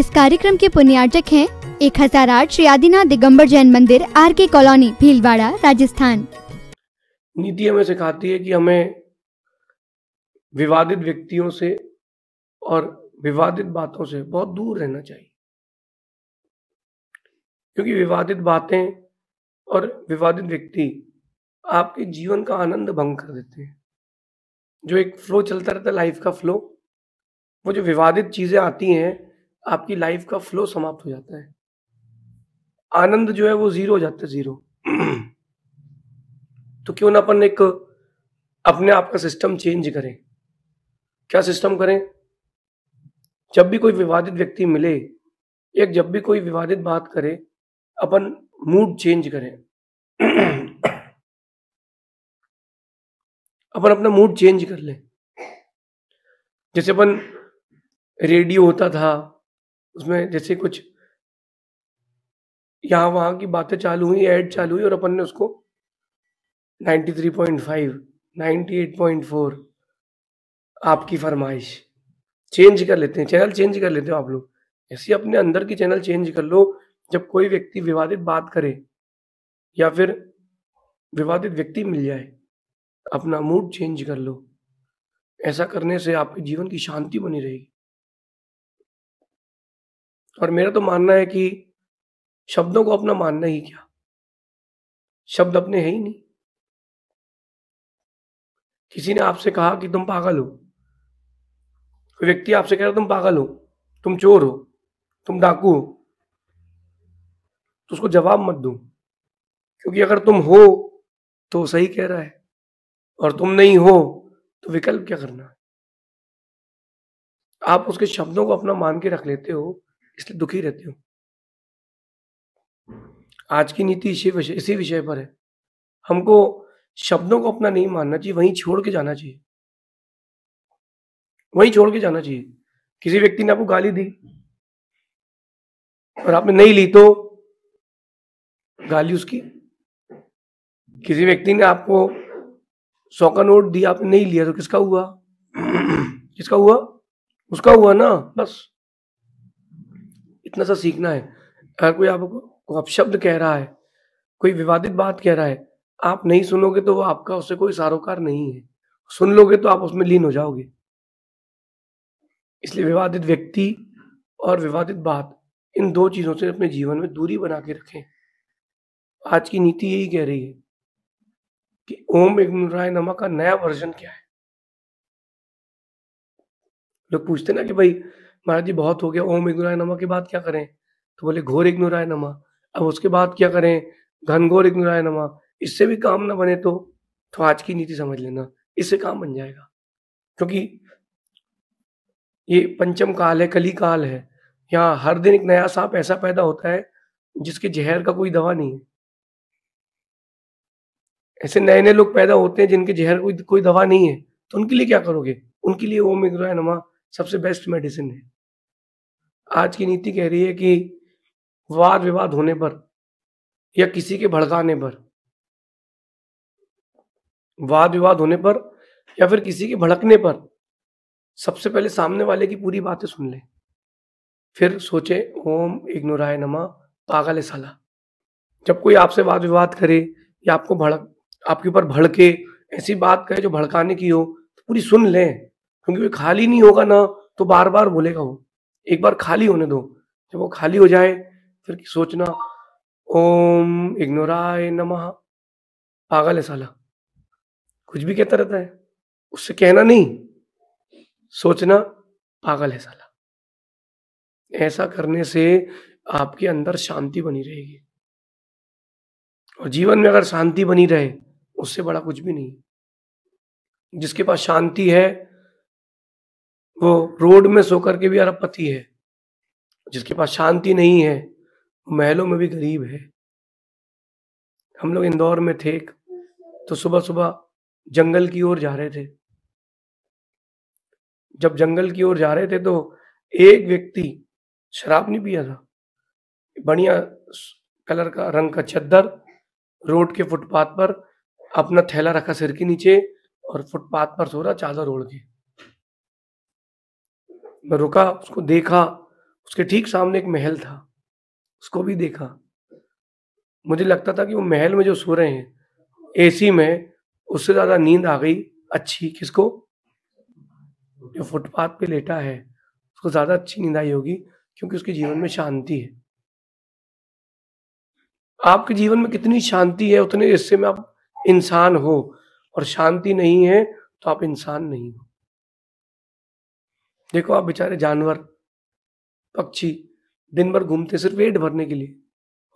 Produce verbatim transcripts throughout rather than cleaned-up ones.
इस कार्यक्रम के पुण्यार्चक हैं एक हज़ार आठ श्री आदिनाथ दिगंबर जैन मंदिर, आर के कॉलोनी, भीलवाड़ा, राजस्थान। नीति हमें सिखाती है कि हमें विवादित व्यक्तियों से और विवादित बातों से बहुत दूर रहना चाहिए, क्योंकि विवादित बातें और विवादित व्यक्ति आपके जीवन का आनंद भंग कर देते हैं। जो एक फ्लो चलता रहता है लाइफ का फ्लो, वो जो विवादित चीजें आती हैं आपकी लाइफ का फ्लो समाप्त हो जाता है, आनंद जो है वो जीरो हो जाता है, जीरो। तो क्यों ना अपन एक अपने आप का सिस्टम चेंज करें। क्या सिस्टम करें? जब भी कोई विवादित व्यक्ति मिले या जब भी कोई विवादित बात करे, अपन मूड चेंज करें। अपन अपना मूड चेंज कर लें। जैसे अपन रेडियो होता था, उसमें जैसे कुछ यहाँ वहाँ की बातें चालू हुई, ऐड चालू हुई और अपन ने उसको ninety three point five, ninety eight point four, आपकी फरमाइश, चेंज कर लेते हैं, चैनल चेंज कर लेते हो आप लोग। ऐसे अपने अंदर की चैनल चेंज कर लो। जब कोई व्यक्ति विवादित बात करे या फिर विवादित व्यक्ति मिल जाए, अपना मूड चेंज कर लो। ऐसा करने से आपके जीवन की शांति बनी रहेगी। और मेरा तो मानना है कि शब्दों को अपना मानना ही क्या, शब्द अपने है ही नहीं। किसी ने आपसे कहा कि तुम पागल हो, कोई व्यक्ति आपसे कह रहा तुम पागल हो, तुम चोर हो, तुम डाकू हो, तो उसको जवाब मत दो, क्योंकि अगर तुम हो तो सही कह रहा है और तुम नहीं हो तो विकल्प क्या करना है। आप उसके शब्दों को अपना मान के रख लेते हो, इसलिए दुखी रहते हो। आज की नीति इसी विषय इसी विषय पर है। हमको शब्दों को अपना नहीं मानना चाहिए, वहीं छोड़ के जाना चाहिए, वहीं छोड़ के जाना चाहिए। किसी व्यक्ति ने आपको गाली दी और आपने नहीं ली तो गाली उसकी। किसी व्यक्ति ने आपको सौ का नोट दिया, आपने नहीं लिया तो किसका हुआ? किसका हुआ? उसका हुआ ना। बस इतना सा सीखना है। अगर कोई आपको अपशब्द कह रहा है, कोई विवादित बात कह रहा है, आप नहीं सुनोगे तो वो आपका उससे कोई सरोकार नहीं है, सुन लोगे तो आप उसमें लीन हो जाओगे। इसलिए विवादित व्यक्ति और विवादित बात, इन दो चीजों से अपने जीवन में दूरी बना के रखें। आज की नीति यही कह रही है कि ओम एगुराय नमः का नया वर्जन क्या है। लोग पूछते ना कि भाई महाराज जी बहुत हो गया, ओम एगुराय नमः के बाद क्या करें? तो बोले घोर एगुराय नमः। अब उसके बाद क्या करें? घनघोर एगुराय नमः। इससे भी काम ना बने तो तो आज की नीति समझ लेना, इससे काम बन जाएगा। क्योंकि ये पंचम काल है, कली काल है, यहाँ हर दिन एक नया सांप ऐसा पैदा होता है जिसके जहर का कोई दवा नहीं है। ऐसे नए नए लोग पैदा होते हैं जिनके जहर कोई कोई दवा नहीं है, तो उनके लिए क्या करोगे? उनके लिए ओम एगुराय नमः सबसे बेस्ट मेडिसिन है। आज की नीति कह रही है कि वाद विवाद होने पर या किसी के भड़काने पर, वाद विवाद होने पर या फिर किसी के भड़कने पर, सबसे पहले सामने वाले की पूरी बातें सुन ले, फिर सोचे ओम एगुराय नमः, पागल है साला। जब कोई आपसे वाद विवाद करे या आपको भड़क आपके ऊपर भड़के, ऐसी बात करे जो भड़काने की हो, तो पूरी सुन ले, क्योंकि वो खाली नहीं होगा ना तो बार बार बोलेगा। वो एक बार खाली होने दो, जब वो खाली हो जाए फिर सोचना ओम एगुराय नमः, पागल है साला, कुछ भी कहता रहता है। उससे कहना नहीं, सोचना पागल है साला। ऐसा करने से आपके अंदर शांति बनी रहेगी और जीवन में अगर शांति बनी रहे उससे बड़ा कुछ भी नहीं। जिसके पास शांति है वो रोड में सोकर के भी अरबपति है, जिसके पास शांति नहीं है वो महलों में भी गरीब है। हम लोग इंदौर में थे तो सुबह सुबह जंगल की ओर जा रहे थे। जब जंगल की ओर जा रहे थे तो एक व्यक्ति शराब नहीं पिया था, बढ़िया कलर का रंग का चद्दर, रोड के फुटपाथ पर अपना थैला रखा सिर के नीचे और फुटपाथ पर सो रहा, चादर ओढ़ के। मैं रुका, उसको देखा, उसके ठीक सामने एक महल था, उसको भी देखा। मुझे लगता था कि वो महल में जो सो रहे हैं एसी में, उससे ज्यादा नींद आ गई अच्छी किसको, जो फुटपाथ पे लेटा है उसको ज्यादा अच्छी नींद आई होगी, क्योंकि उसके जीवन में शांति है। आपके जीवन में कितनी शांति है उतने हिस्से में आप इंसान हो, और शांति नहीं है तो आप इंसान नहीं हो। देखो आप बेचारे जानवर पक्षी दिन भर घूमते सिर्फ पेट भरने के लिए,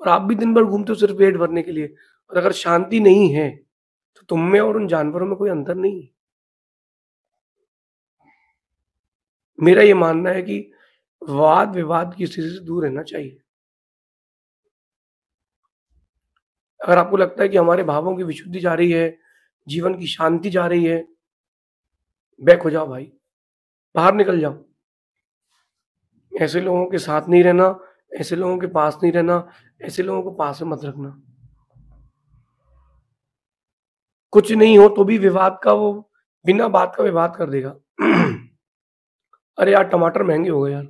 और आप भी दिन भर घूमते हो सिर्फ पेट भरने के लिए, और अगर शांति नहीं है तो तुम में और उन जानवरों में कोई अंतर नहीं है। मेरा ये मानना है कि वाद विवाद की स्थिति से दूर रहना चाहिए। अगर आपको लगता है कि हमारे भावों की विशुद्धि जा रही है, जीवन की शांति जा रही है, बैक हो जाओ भाई, बाहर निकल जाओ। ऐसे लोगों के साथ नहीं रहना, ऐसे लोगों के पास नहीं रहना, ऐसे लोगों को पास में मत रखना। कुछ नहीं हो तो भी विवाद का, वो बिना बात का विवाद कर देगा। अरे यार टमाटर महंगे हो गए यार,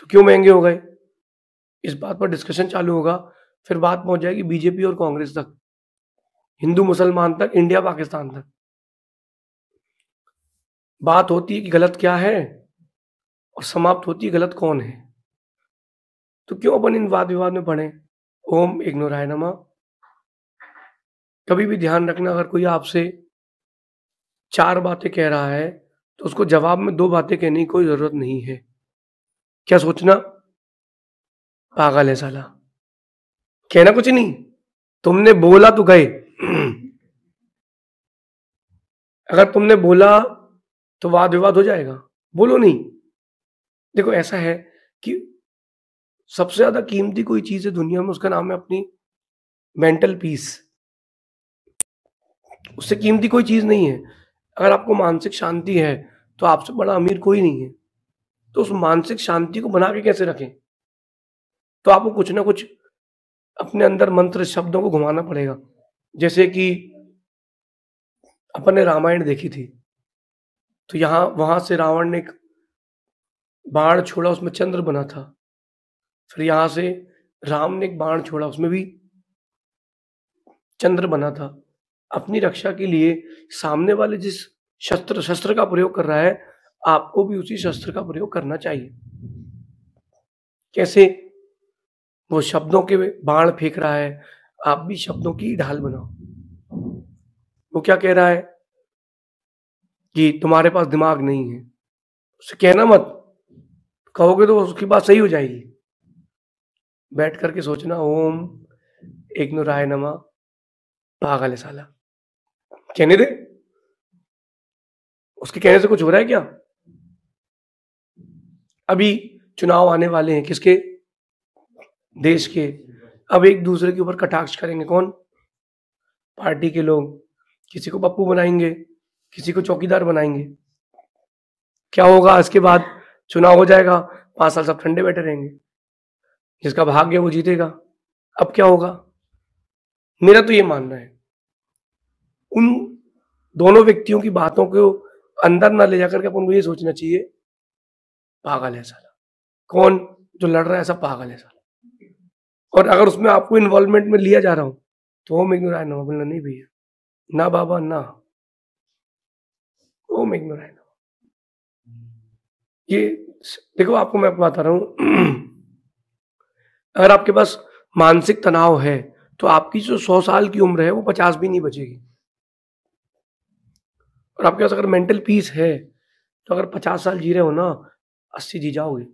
तो क्यों महंगे हो गए, इस बात पर डिस्कशन चालू होगा। फिर बात पहुंच जाएगी बीजेपी और कांग्रेस तक, हिंदू मुसलमान तक, इंडिया पाकिस्तान तक। बात होती है कि गलत क्या है और समाप्त होती है गलत कौन है। तो क्यों अपन इन वाद विवाद में पड़े। ओम इग्नोराय नमः। कभी भी ध्यान रखना, अगर कोई आपसे चार बातें कह रहा है तो उसको जवाब में दो बातें कहने की कोई जरूरत नहीं है। क्या सोचना पागल है साला, कहना कुछ नहीं, तुमने बोला तो गए। अगर तुमने बोला तो वाद विवाद हो जाएगा, बोलो नहीं। देखो ऐसा है कि सबसे ज्यादा कीमती कोई चीज है दुनिया में, उसका नाम है अपनी मेंटल पीस। उससे कीमती कोई चीज नहीं है। अगर आपको मानसिक शांति है तो आपसे बड़ा अमीर कोई नहीं है। तो उस मानसिक शांति को बना के कैसे रखें, तो आपको कुछ ना कुछ अपने अंदर मंत्र शब्दों को घुमाना पड़ेगा। जैसे कि अपन ने रामायण देखी थी, तो यहाँ वहाँ से रावण ने एक बाण छोड़ा, उसमें चंद्र बना था। फिर यहाँ से राम ने एक बाण छोड़ा, उसमें भी चंद्र बना था। अपनी रक्षा के लिए सामने वाले जिस शस्त्र शस्त्र का प्रयोग कर रहा है, आपको भी उसी शस्त्र का प्रयोग करना चाहिए। कैसे, वो शब्दों के बाण फेंक रहा है, आप भी शब्दों की ढाल बनाओ। वो क्या कह रहा है कि तुम्हारे पास दिमाग नहीं है, उसे कहना मत, कहोगे तो उसकी बात सही हो जाएगी। बैठ करके सोचना, ओम इग्नोराय नमः, पागल है साला, कहने दे। उसके कहने से कुछ हो रहा है क्या। अभी चुनाव आने वाले हैं किसके, देश के। अब एक दूसरे के ऊपर कटाक्ष करेंगे कौन, पार्टी के लोग। किसी को पप्पू बनाएंगे, किसी को चौकीदार बनाएंगे। क्या होगा इसके बाद, चुनाव हो जाएगा, पांच साल सब ठंडे बैठे रहेंगे, जिसका भाग्य वो जीतेगा। अब क्या होगा। मेरा तो ये मानना है उन दोनों व्यक्तियों की बातों को अंदर ना ले जाकर के अपन को ये सोचना चाहिए पागल है साला, कौन जो लड़ रहा है ऐसा पागल है साला। और अगर उसमें आपको इन्वॉल्वमेंट में लिया जा रहा हूं तो ओम इग्नोराय नमः बोलना नहीं भैया, ना बाबा ना, ओम इग्नोराय नमः। ये देखो आपको मैं बता रहा हूं, अगर आपके पास मानसिक तनाव है तो आपकी जो सौ साल की उम्र है वो पचास भी नहीं बचेगी। और आपके पास अगर मेंटल पीस है तो अगर पचास साल जी रहे हो ना, अस्सी जी जाओगे।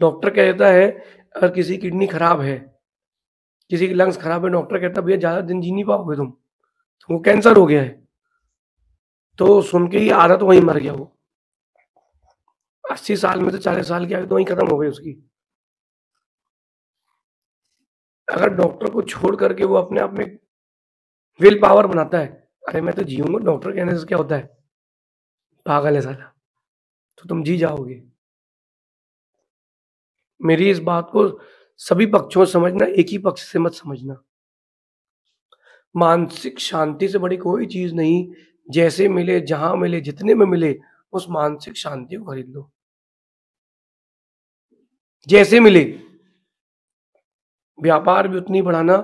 डॉक्टर कहता है अगर किसी की किडनी खराब है, किसी की लंग्स खराब है, डॉक्टर कहता है भैया ज्यादा दिन जी नहीं पाओगे तुम, तुमको कैंसर हो गया है। तो सुन के ही आधा तो वहीं मर गया वो, अस्सी साल में से चालीस साल की आयु तो वहीं खत्म हो गई उसकी। अगर डॉक्टर को छोड़ करके वो अपने आप में विल पावर बनाता है, अरे मैं तो जीऊंगा, डॉक्टर कहने से क्या होता है, पागल है साला, तो तुम जी जाओगे। मेरी इस बात को सभी पक्षों से समझना, एक ही पक्ष से मत समझना। मानसिक शांति से बड़ी कोई चीज नहीं, जैसे मिले जहां मिले जितने में मिले उस मानसिक शांति को खरीद लो। जैसे मिले। व्यापार भी उतनी बढ़ाना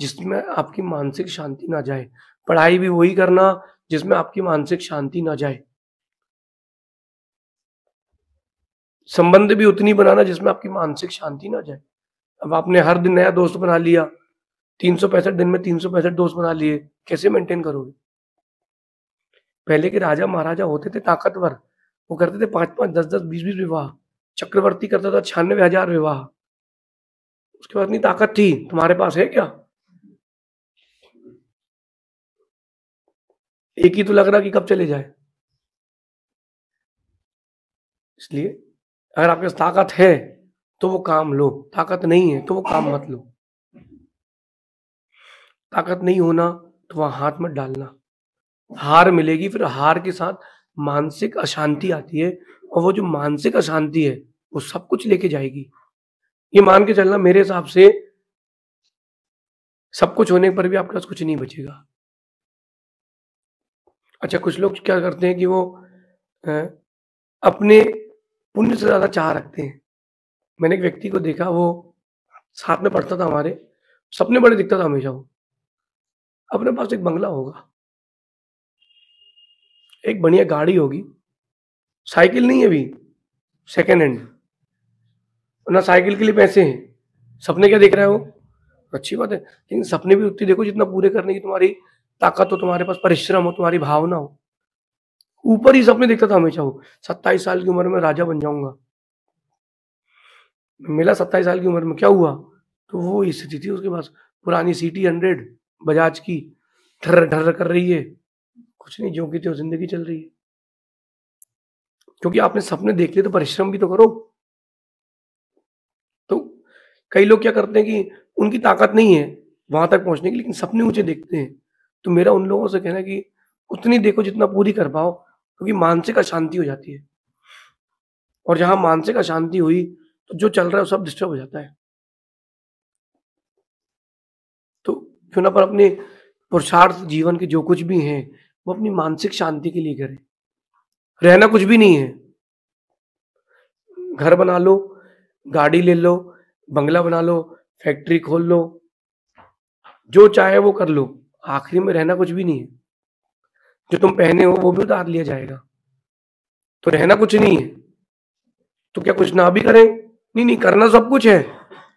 जिसमें आपकी मानसिक शांति ना जाए, पढ़ाई भी वही करना जिसमें आपकी मानसिक शांति ना जाए, संबंध भी उतनी बनाना जिसमें आपकी मानसिक शांति ना जाए। अब आपने हर दिन नया दोस्त बना लिया, तीन सौ पैंसठ दिन में तीन सौ पैंसठ दोस्त बना लिए, कैसे मेंटेन करोगे? पहले के राजा महाराजा होते थे ताकतवर, वो करते थे पांच पांच दस दस बीस बीस विवाह। चक्रवर्ती करता था छियानवे हजार विवाह। उसके बाद इतनी ताकत थी, तुम्हारे पास है क्या? एक ही तो लग रहा कि कब चले जाए। इसलिए अगर आपके पास ताकत है तो वो काम लो, ताकत नहीं है तो वो काम मत लो। ताकत नहीं होना तो वहां हाथ मत डालना, हार मिलेगी। फिर हार के साथ मानसिक अशांति आती है, और वो जो मानसिक अशांति है वो सब कुछ लेके जाएगी। ये मान के चलना मेरे हिसाब से सब कुछ होने पर भी आपके पास कुछ नहीं बचेगा। अच्छा, कुछ लोग क्या करते हैं कि वो अपने पुण्य से ज्यादा चाह रखते हैं। मैंने एक व्यक्ति को देखा, वो साथ में पढ़ता था हमारे, सपने बड़े दिखता था हमेशा। वो अपने पास एक बंगला होगा, एक बढ़िया गाड़ी होगी, साइकिल नहीं है अभी, सेकेंड हैंड, ना साइकिल के लिए पैसे हैं। सपने क्या देख रहा है वो? अच्छी बात है, लेकिन सपने भी उतनी देखो जितना पूरे करने की तुम्हारी ताकत हो, तुम्हारे पास परिश्रम हो, तुम्हारी भावना हो। ऊपर ही सपने देखता था हमेशा वो। सत्ताईस साल की उम्र में राजा बन जाऊंगा, मिला सत्ताईस साल की उम्र में। क्या हुआ? तो वो स्थिति थी उसके पास, पुरानी सिटी हंड्रेड बजाज की, ठर ठर कर रही है, कुछ नहीं, जो की तो जिंदगी चल रही है। क्योंकि आपने सपने देख लिए तो परिश्रम भी तो करो। तो कई लोग क्या करते हैं कि उनकी ताकत नहीं है वहां तक पहुंचने की, लेकिन सपने ऊंचे देखते हैं। तो मेरा उन लोगों से कहना है कि उतनी देखो जितना पूरी कर पाओ, क्योंकि मानसिक अशांति हो जाती है, और जहां मानसिक अशांति हुई तो जो चल रहा है सब डिस्टर्ब हो जाता है। तो क्यों ना पर अपने पुरुषार्थ जीवन के जो कुछ भी हैं वो अपनी मानसिक शांति के लिए करें। रहना कुछ भी नहीं है, घर बना लो, गाड़ी ले लो, बंगला बना लो, फैक्ट्री खोल लो, जो चाहे वो कर लो, आखिरी में रहना कुछ भी नहीं है। जो तुम पहने हो वो भी उतार लिया जाएगा, तो रहना कुछ नहीं है। तो क्या कुछ ना भी करें? नहीं नहीं, करना सब कुछ है,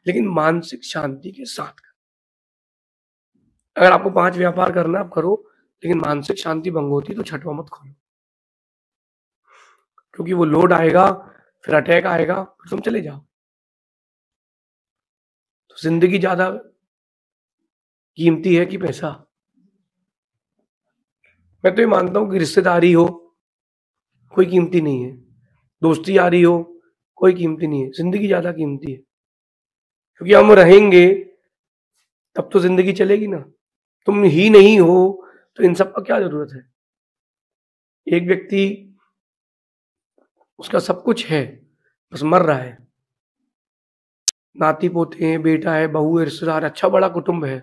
लेकिन मानसिक शांति के साथ। अगर आपको पांच व्यापार करना आप करो, लेकिन मानसिक शांति भंग होती तो छठवा मत खोलो, क्योंकि वो लोड आएगा, फिर अटैक आएगा, फिर तुम चले जाओ। तो जिंदगी ज्यादा कीमती है कि पैसा? मैं तो ये मानता हूं कि रिश्तेदारी हो कोई कीमती नहीं है, दोस्ती यारी हो कोई कीमती नहीं है, जिंदगी ज्यादा कीमती है। क्योंकि हम रहेंगे तब तो जिंदगी चलेगी ना। तुम ही नहीं हो तो इन सब का क्या जरूरत है? एक व्यक्ति, उसका सब कुछ है, बस मर रहा है, नाती पोते हैं, बेटा है, बहू है, रिश्तेदार, अच्छा बड़ा कुटुंब है,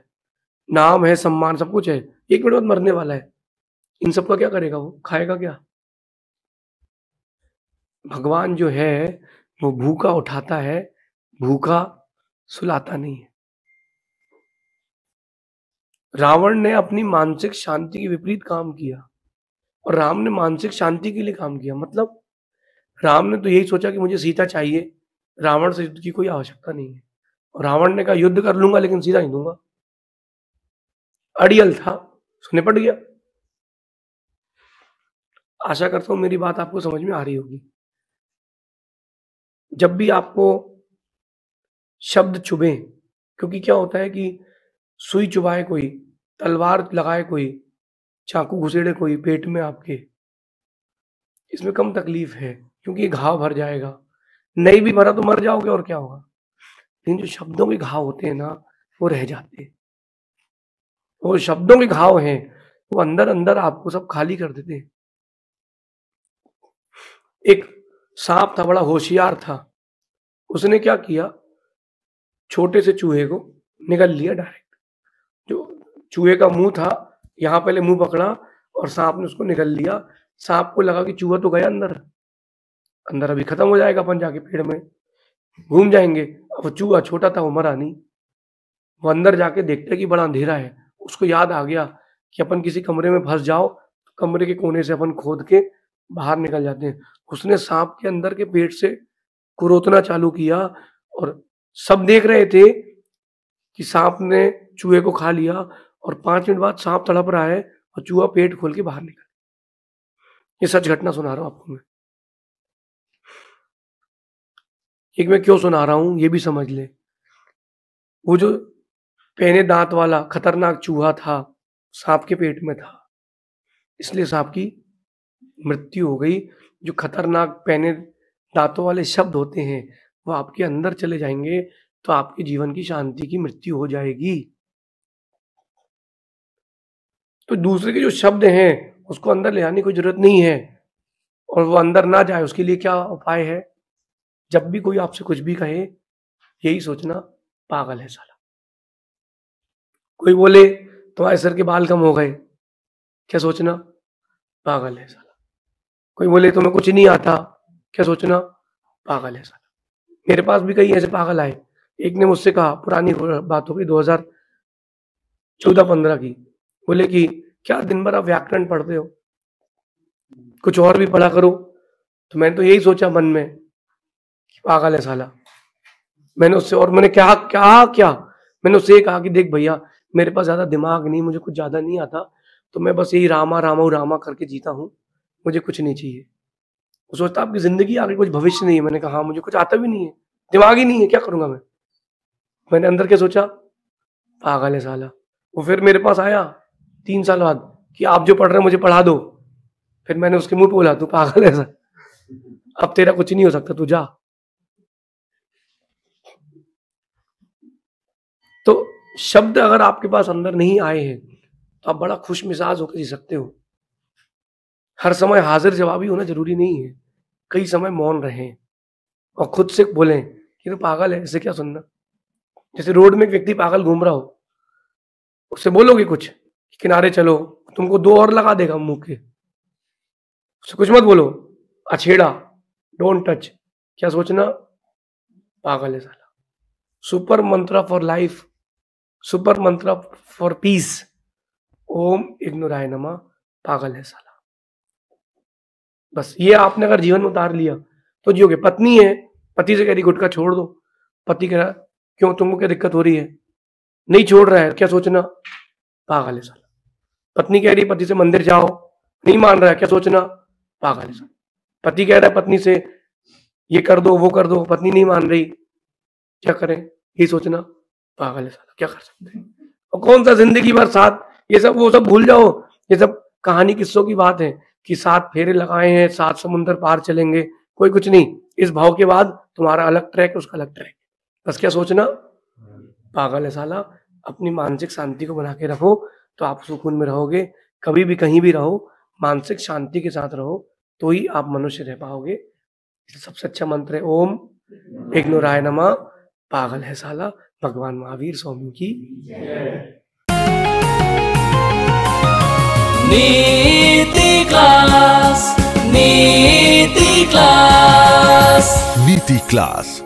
नाम है, सम्मान, सब कुछ है, एक मिनट बाद मरने वाला है। इन सब का क्या करेगा वो? खाएगा क्या? भगवान जो है वो भूखा उठाता है, भूखा सुलाता नहीं है। रावण ने अपनी मानसिक शांति के विपरीत काम किया, और राम ने मानसिक शांति के लिए काम किया। मतलब राम ने तो यही सोचा कि मुझे सीता चाहिए, रावण से युद्ध की कोई आवश्यकता नहीं है। और रावण ने कहा युद्ध कर लूंगा लेकिन सीता नहीं दूंगा। अड़ियल था, सुने पड़ गया। आशा करता हूं मेरी बात आपको समझ में आ रही होगी। जब भी आपको शब्द चुभे, क्योंकि क्या होता है कि सुई चुभाए कोई, तलवार लगाए कोई, चाकू घुसेड़े कोई पेट में आपके, इसमें कम तकलीफ है, क्योंकि ये घाव भर जाएगा। नहीं भी भरा तो मर जाओगे और क्या होगा। लेकिन जो शब्दों के घाव होते हैं ना, वो रह जाते हैं। वो शब्दों के घाव हैं, वो अंदर अंदर आपको सब खाली कर देते हैं। एक सांप था, बड़ा होशियार था, उसने क्या किया, छोटे से चूहे को निगल लिया डायरेक्ट। जो चूहे का मुंह था, यहाँ पहले मुंह पकड़ा और सांप ने उसको निगल लिया। सांप को लगा कि चूहा तो गया अंदर, अंदर अभी खत्म हो जाएगा, अपन जाके पेड़ में। घूम जाएंगे। वो चूहा छोटा था, वो मरा नहीं। वो अंदर जाके देखते कि बड़ा अंधेरा है, उसको याद आ गया कि अपन किसी कमरे में फंस जाओ, कमरे के कोने से अपन खोद के बाहर निकल जाते हैं। उसने सांप के अंदर के पेट से कुरोतना चालू किया और सब देख रहे थे कि सांप ने चूहे को खा लिया और पांच मिनट बाद सांप तड़प रहा है और चूहा पेट खोल के बाहर निकल। ये सच घटना सुना रहा हूं आपको मैं, एक मैं क्यों सुना रहा हूं ये भी समझ ले। वो जो पहने दांत वाला खतरनाक चूहा था, सांप के पेट में था, इसलिए सांप की मृत्यु हो गई। जो खतरनाक पहने दांतों वाले शब्द होते हैं वो आपके अंदर चले जाएंगे तो आपके जीवन की शांति की मृत्यु हो जाएगी। तो दूसरे के जो शब्द हैं उसको अंदर ले आने की जरूरत नहीं है, और वो अंदर ना जाए उसके लिए क्या उपाय है? जब भी कोई आपसे कुछ भी कहे यही सोचना, पागल है साला। कोई बोले तुम्हारे सर के बाल कम हो गए, क्या सोचना? पागल है साला। कोई बोले तुम्हें कुछ नहीं आता, क्या सोचना? पागल है साला। मेरे पास भी कई ऐसे पागल आए। एक ने मुझसे कहा, पुरानी बात हो गई दो हजार चौदह पंद्रह की, बोले कि क्या दिन भर आप व्याकरण पढ़ते हो, कुछ और भी पढ़ा करो। तो मैंने तो यही सोचा मन में कि पागल है साला। मैंने उससे और मैंने क्या क्या क्या मैंने उससे कहा कि देख भैया, मेरे पास ज्यादा दिमाग नहीं, मुझे कुछ ज्यादा नहीं आता, तो मैं बस यही रामा रामा रामा करके जीता हूँ, मुझे कुछ नहीं चाहिए। वो सोचता आपकी जिंदगी आगे कुछ भविष्य नहीं है। मैंने कहा हाँ, मुझे कुछ आता भी नहीं है, दिमाग ही नहीं है, क्या करूंगा मैं। मैंने अंदर क्या सोचा? पागल है साला। वो फिर मेरे पास आया तीन साल बाद कि आप जो पढ़ रहे हैं मुझे पढ़ा दो। फिर मैंने उसके मुंह बोला, तू पागल है साला, अब तेरा कुछ नहीं हो सकता, तू जा। तो शब्द अगर आपके पास अंदर नहीं आए हैं तो आप बड़ा खुश मिजाज होकर जी सकते हो। हर समय हाजिर जवाबी होना जरूरी नहीं है, कई समय मौन रहें और खुद से बोलें कि तो पागल है, इसे क्या सुनना। जैसे रोड में एक व्यक्ति पागल घूम रहा हो, उससे बोलोगे कुछ किनारे चलो, तुमको दो और लगा देगा मुंह के। उससे कुछ मत बोलो, अछेड़ा, डोंट टच, क्या सोचना? पागल है साला। Super Mantra for life, super Mantra for peace, Om इग्नोराय नमा, पागल है साला। बस ये आपने अगर जीवन में उतार लिया तो जियोगे। पत्नी है, पति से कह रही गुटखा छोड़ दो, पति कह रहा क्यों, तुमको क्या दिक्कत हो रही है, नहीं छोड़ रहा है, क्या सोचना? पागल है साला। पत्नी कह रही पति से मंदिर जाओ, नहीं मान रहा है, क्या सोचना? पागल है साला। पति कह रहा है पत्नी से ये कर दो वो कर दो, पत्नी नहीं मान रही, क्या करें? ये सोचना, पागल है साला, क्या कर सकते हैं। और कौन सा जिंदगी भर साथ, ये सब वो सब भूल जाओ, ये सब कहानी किस्सों की बात है कि साथ फेरे लगाए हैं, सात समुंदर पार चलेंगे, कोई कुछ नहीं। इस भाव के बाद तुम्हारा अलग ट्रैक, उसका अलग ट्रैक, बस क्या सोचना? पागल है साला। अपनी मानसिक शांति को बना के रखो तो आप सुकून में रहोगे। कभी भी कहीं भी रहो, मानसिक शांति के साथ रहो तो ही आप मनुष्य रह पाओगे। सबसे अच्छा मंत्र है ओम इग्नोराय नमः, पागल है साला। भगवान महावीर स्वामी की नीति क्लास, नीति क्लास, नीति क्लास।